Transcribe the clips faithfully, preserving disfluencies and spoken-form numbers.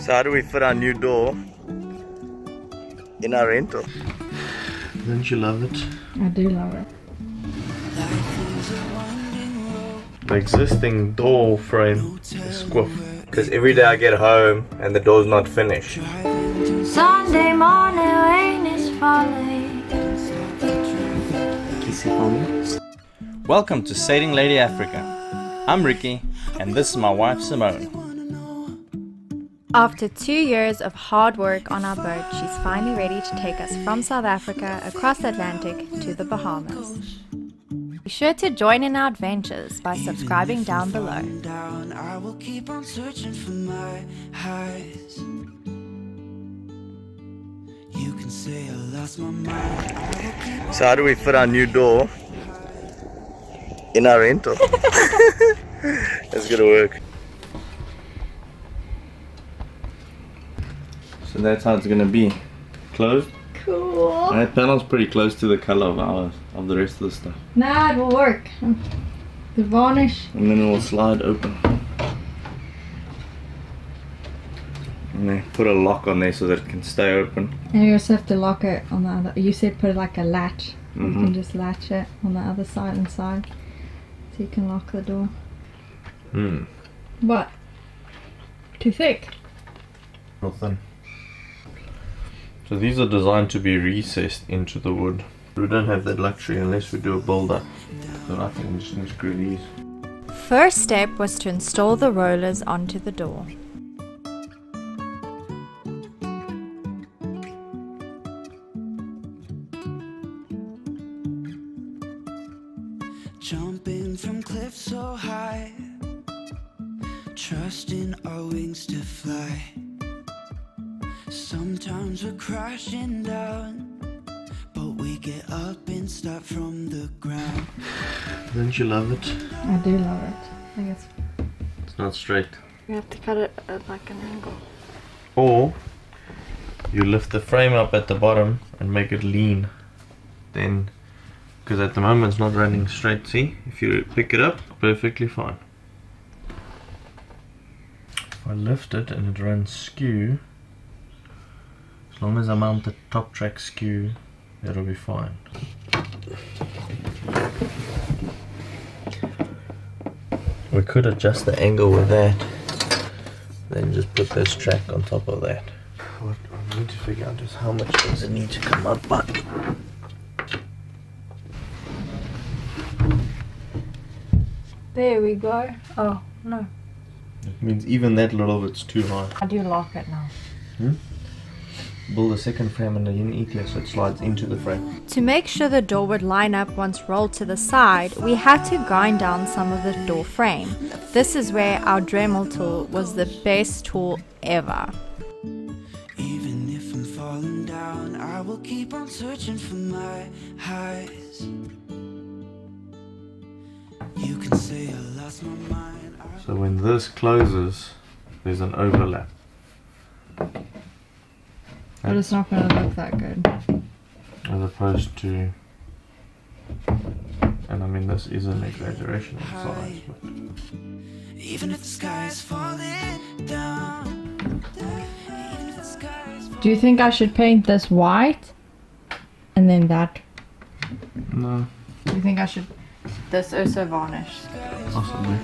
So how do we fit our new door in our rental? Don't you love it? I do love it. The existing door frame is squiffed because every day I get home and the door's not finished. Sunday morning rain is falling. Kissy for me. Welcome to Sailing Lady Africa. I'm Ricky and this is my wife Simone. After two years of hard work on our boat, she's finally ready to take us from South Africa across the Atlantic to the Bahamas. Be sure to join in our adventures by subscribing down below. I will keep on searching for my highs. You can say I lost my mind. So how do we fit our new door in our rental? That's gonna work. So that's how it's gonna be. Closed? Cool. That panel's pretty close to the color of ours, of the rest of the stuff. Nah, it will work. The varnish. And then it will slide open. And they put a lock on there so that it can stay open. And you also have to lock it on the other. You said put like a latch. Mm-hmm. You can just latch it on the other side and side. So you can lock the door. Hmm. What? Too thick? Real thin. So these are designed to be recessed into the wood. We don't have that luxury unless we do a build-up. So I think we just unscrew these. First step was to install the rollers onto the door. Jumping from cliffs so high, trusting our wings to fly. Sometimes we're crashing down, but we get up and start from the ground. Don't you love it? I do love it. I guess it's not straight. You have to cut it at like an angle. Or you lift the frame up at the bottom and make it lean. Then, because at the moment it's not running straight, see? If you pick it up, perfectly fine. If I lift it and it runs skew, as long as I mount the top track skew, it'll be fine. We could adjust the angle with that, then just put this track on top of that. What I need to figure out is how much does it need to come up by. There we go. Oh, no. It means even that little bit's too high. How do you lock it now? Hmm? Build a second frame under an e-clear so it slides into the frame. To make sure the door would line up once rolled to the side, we had to grind down some of the door frame. This is where our Dremel tool was the best tool ever. Even if I'm falling down, I will keep on searching for my highs. You can say I lost my mind. So when this closes, there's an overlap. But it's not going to look that good. As opposed to, and I mean this is an exaggeration of size, but even if the sky is falling down. Do you think I should paint this white and then that? No. Do you think I should this also varnish? Possibly.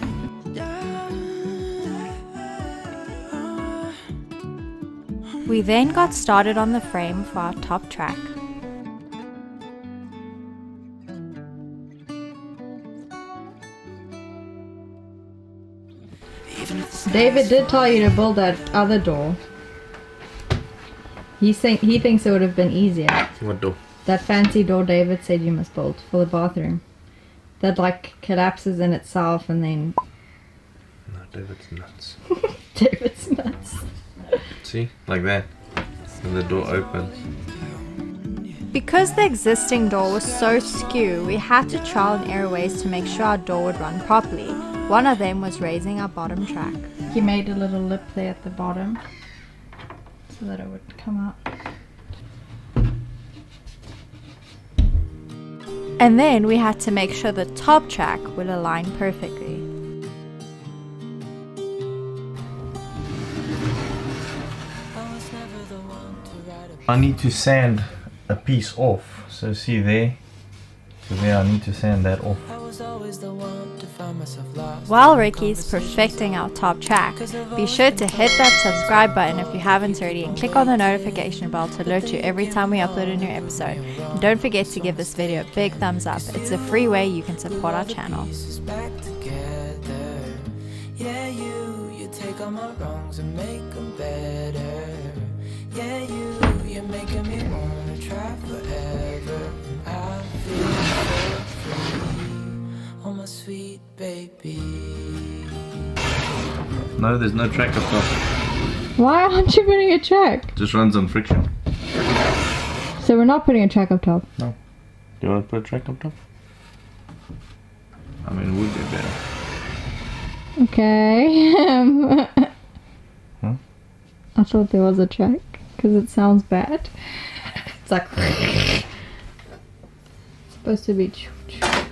We then got started on the frame for our top track. David did tell you to build that other door. He, say, he thinks it would have been easier. What door? That fancy door David said you must build for the bathroom. That like collapses in itself and then... No, David's nuts. David's nuts. See? Like that. And the door opens. Because the existing door was so skew, we had to trial and error ways to make sure our door would run properly. One of them was raising our bottom track. He made a little lip there at the bottom so that it would come up. And then we had to make sure the top track would align perfectly. I need to sand a piece off, so see there to there, I need to sand that off. While Ricky's perfecting our top track, be sure to hit that subscribe button if you haven't already, and click on the notification bell to alert you every time we upload a new episode. And don't forget to give this video a big thumbs up. It's a free way you can support our channel. Yeah, you, you take all my wrongs and make them better. Yeah, you, you're making me wanna try forever. I feel so free, oh my sweet baby. No, there's no track across. Why aren't you putting a track? Just runs on friction. So we're not putting a track up top? No. Do you want to put a track up top? I mean, it would be better. Okay. Um, huh? I thought there was a track because it sounds bad. It's like it's supposed to be. I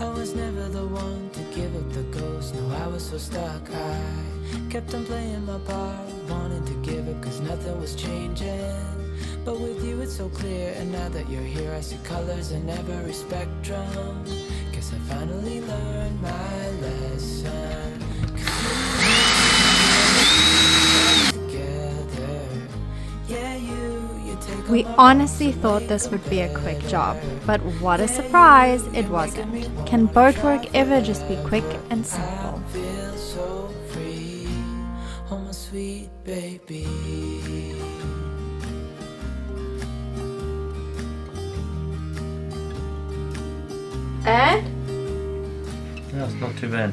was never the one to give up the ghost. No, I was so stuck. I kept on playing my part, wanted to give up because nothing was changing. But with you, it's so clear. And now that you're here, I see colors in every spectrum. Guess I finally learned my lesson. We honestly thought this would be a quick job, but what a surprise, it wasn't. Can boat work ever just be quick and simple? I feel so free, oh my sweet baby. And? No, it's not too bad.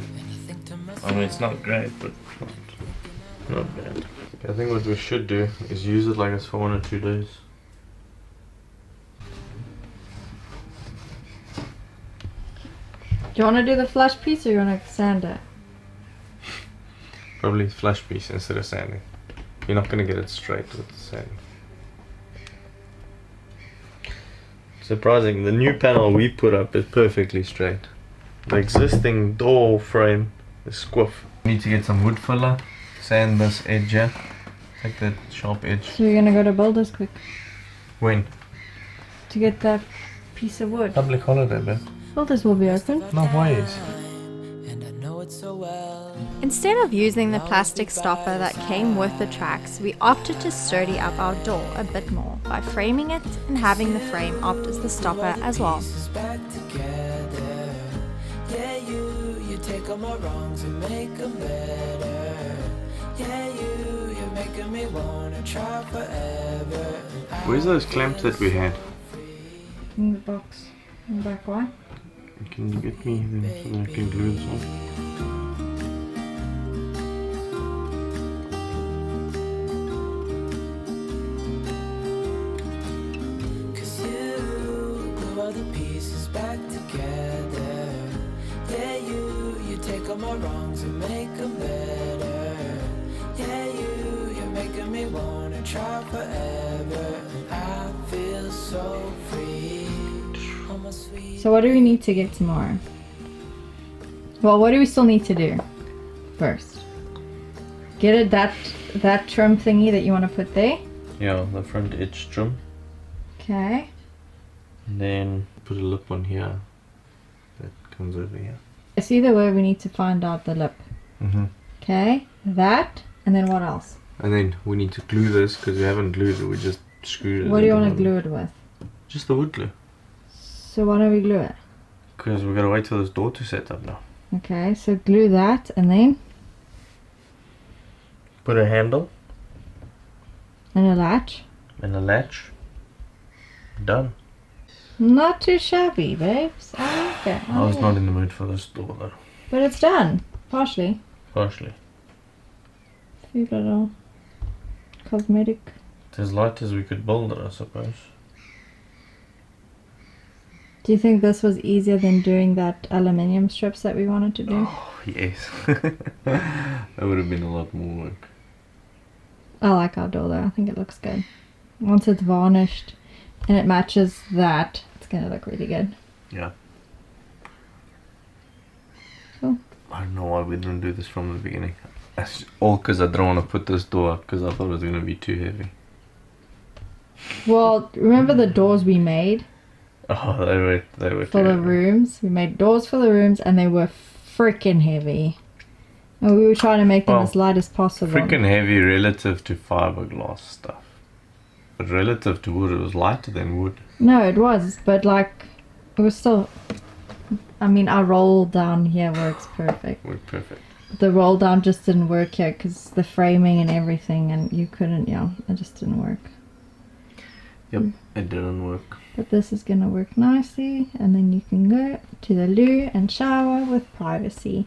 I mean, it's not great, but not, not bad. I think what we should do is use it like it's for one or two days. Do you want to do the flush piece or you want to sand it? Probably flush piece instead of sanding. You're not going to get it straight with the sand. Surprising, the new panel we put up is perfectly straight. The existing door frame is squiff. Need to get some wood filler, sand this edge here, take that sharp edge. So you're gonna go to Builders quick? When? To get that piece of wood. Public holiday, man. Builders will be open. No ways. Instead of using the plastic stopper that came with the tracks, we opted to sturdy up our door a bit more by framing it and having the frame opt as the stopper as well. Where's those clamps that we had? In the box. In the back one. Can you get me them so that I can glue this on? My wrongs and make them better. Yeah, you, you're making me wanna try forever. I feel so free. So what do we need to get tomorrow? Well, what do we still need to do? First, get it that that trim thingy that you want to put there. Yeah, the front edge trim. Okay. And then put a lip on here that comes over here. It's either way, we need to find out the lip. Mm-hmm. Okay, that, and then what else? And then we need to glue this, because we haven't glued it, we just screwed it. What do you want to glue it with? Just the wood glue. So why don't we glue it? Because we've got to wait till this door to set up now. Okay, so glue that, and then? Put a handle. And a latch. And a latch. Done. Not too shabby, babes. I like it. I, I was not in the mood for this door though. But it's done. Partially. Partially. A few little cosmetic. It's as light as we could build it, I suppose. Do you think this was easier than doing that aluminium strips that we wanted to do? Oh, yes. That would have been a lot more work. I like our door though. I think it looks good. Once it's varnished and it matches that, it's gonna look really good. Yeah. Cool. I don't know why we didn't do this from the beginning. That's all because I don't want to put this door up because I thought it was going to be too heavy. Well, remember the doors we made? Oh, they were they were for the rooms. We made doors for the rooms, and they were freaking heavy. And we were trying to make them well, as light as possible. Freaking heavy relative to fiberglass stuff, but relative to wood, it was lighter than wood. No, it was, but like it was still. I mean, our roll down here works perfect. Worked perfect. The roll down just didn't work here because the framing and everything, and you couldn't. Yeah, it just didn't work. Yep, it didn't work. But this is going to work nicely, and then you can go to the loo and shower with privacy.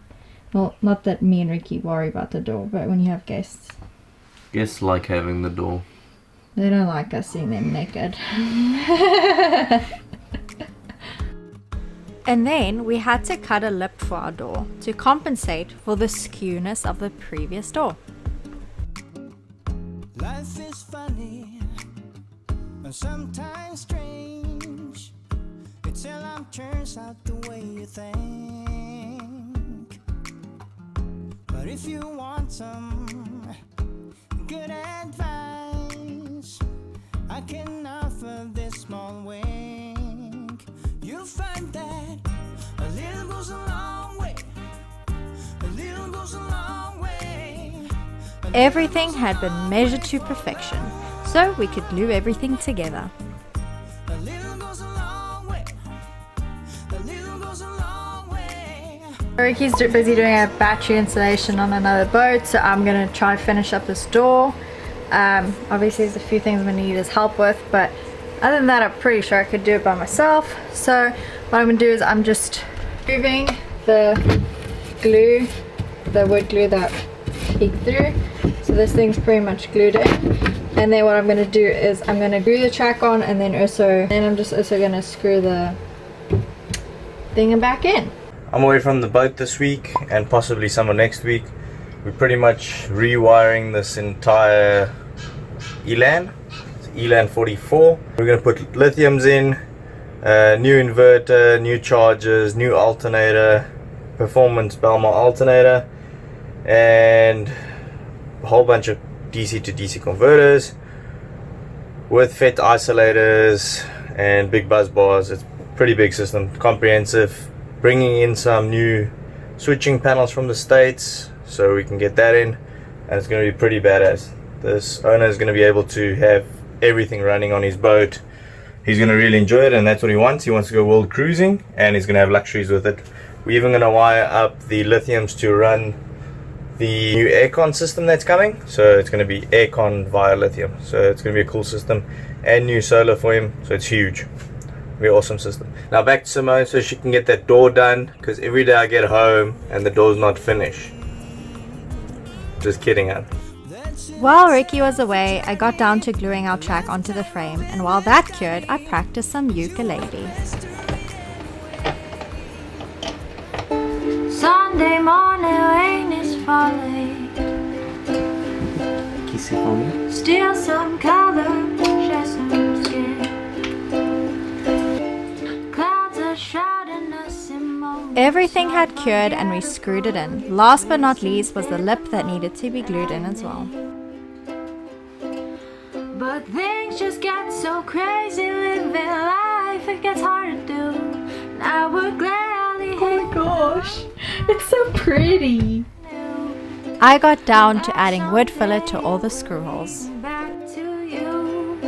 Well, not that me and Ricky worry about the door, but when you have guests. Guests like having the door. They don't like us seeing them naked. And then we had to cut a lip for our door to compensate for the skewness of the previous door. Life is funny. And sometimes strange, it's Elan turns out the way you think. But if you want some good advice, I can offer this small wink. You'll find that a little goes a long way. A little goes a long way. Everything had been measured to perfection, so we could glue everything together. The little goes a long way. The little goes a long way. Ricky's busy doing a battery installation on another boat, so I'm going to try to finish up this door. Um, obviously there's a few things I'm going to need his help with, but other than that I'm pretty sure I could do it by myself. So what I'm going to do is I'm just moving the glue, the wood glue that peeked through. So this thing's pretty much glued in. And then what I'm going to do is I'm going to glue the track on, and then also, and I'm just also going to screw the thing back in. I'm away from the boat this week and possibly summer next week. We're pretty much rewiring this entire Elan. It's Elan forty-four. We're going to put lithiums in, uh, new inverter, new chargers, new alternator, performance Balmer alternator, and a whole bunch of D C to D C converters with F E T isolators and big buzz bars. It's a pretty big system, comprehensive. Bringing in some new switching panels from the States so we can get that in, and it's going to be pretty badass. This owner is going to be able to have everything running on his boat. He's going to really enjoy it, and that's what he wants. He wants to go world cruising, and he's going to have luxuries with it. We're even going to wire up the lithiums to run the new aircon system that's coming, so it's going to be aircon via lithium, so it's going to be a cool system, and new solar for him, so it's huge. It'll be an awesome system. Now back to Simone so she can get that door done, because every day I get home and the door's not finished. Just kidding, huh? While Ricky was away, I got down to gluing our track onto the frame, and while that cured, I practiced some ukulele. Sunday morning rain is falling. Kiss it for me. Steal some color, share some skin. Clouds are shrouding us in moments. Everything had cured and we screwed it in. Last but not least was the lip that needed to be glued in as well. But things just get so crazy living life, it gets hard to do. Now we're glad. Oh my gosh, it's so pretty. I got down to adding wood filler to all the screw holes. Back to you.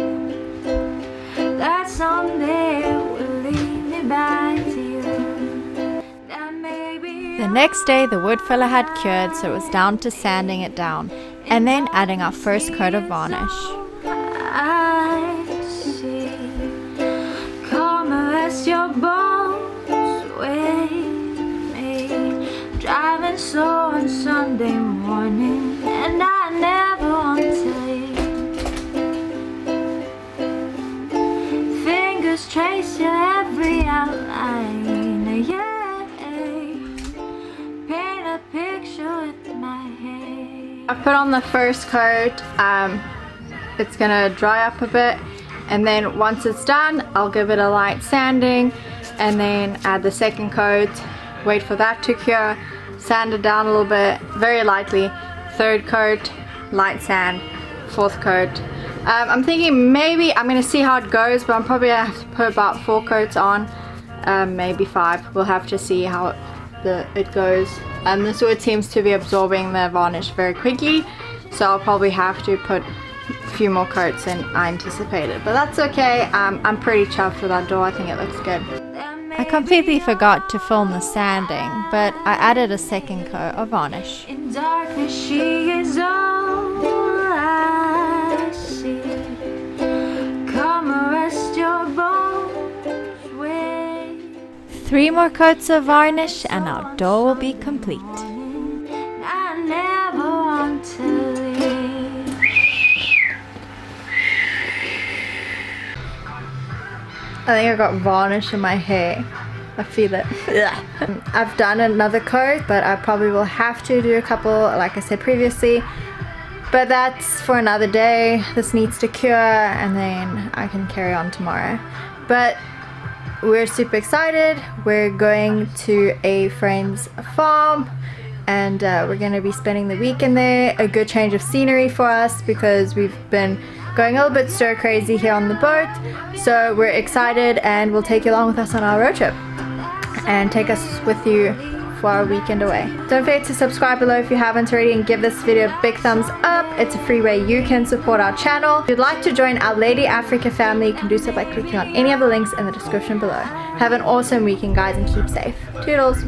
That someday will lead me back to you. The next day the wood filler had cured, so it was down to sanding it down and then adding our first coat of varnish. I see. Come rest your bones away. Driving so on Sunday morning, and I never want to leave. Fingers trace your every outline, yeah. Paint a picture with my hand. I put on the first coat. Um, it's gonna dry up a bit, and then once it's done, I'll give it a light sanding, and then add the second coat. Wait for that to cure, sand it down a little bit, very lightly, third coat light sand, fourth coat. Um, I'm thinking maybe I'm gonna see how it goes, but I'm probably gonna have to put about four coats on, um, maybe five. We'll have to see how the, it goes. Um, this wood seems to be absorbing the varnish very quickly, so I'll probably have to put a few more coats than I anticipated. But that's okay, um, I'm pretty chuffed with that door, I think it looks good. I completely forgot to film the sanding, but I added a second coat of varnish. In darkness she is all I see. Come arrest your bones with three more coats of varnish and our door will be complete. I never want to leave. I think I got varnish in my hair. I feel it. I've done another coat, but I probably will have to do a couple, like I said previously. But that's for another day. This needs to cure and then I can carry on tomorrow. But we're super excited. We're going to a friend's farm and uh, we're going to be spending the weekend there. A good change of scenery for us because we've been going a little bit stir crazy here on the boat. So we're excited and we'll take you along with us on our road trip and take us with you for our weekend away. Don't forget to subscribe below if you haven't already and give this video a big thumbs up. It's a free way you can support our channel. If you'd like to join our Lady Africa family, you can do so by clicking on any of the links in the description below. Have an awesome weekend guys and keep safe. Toodles!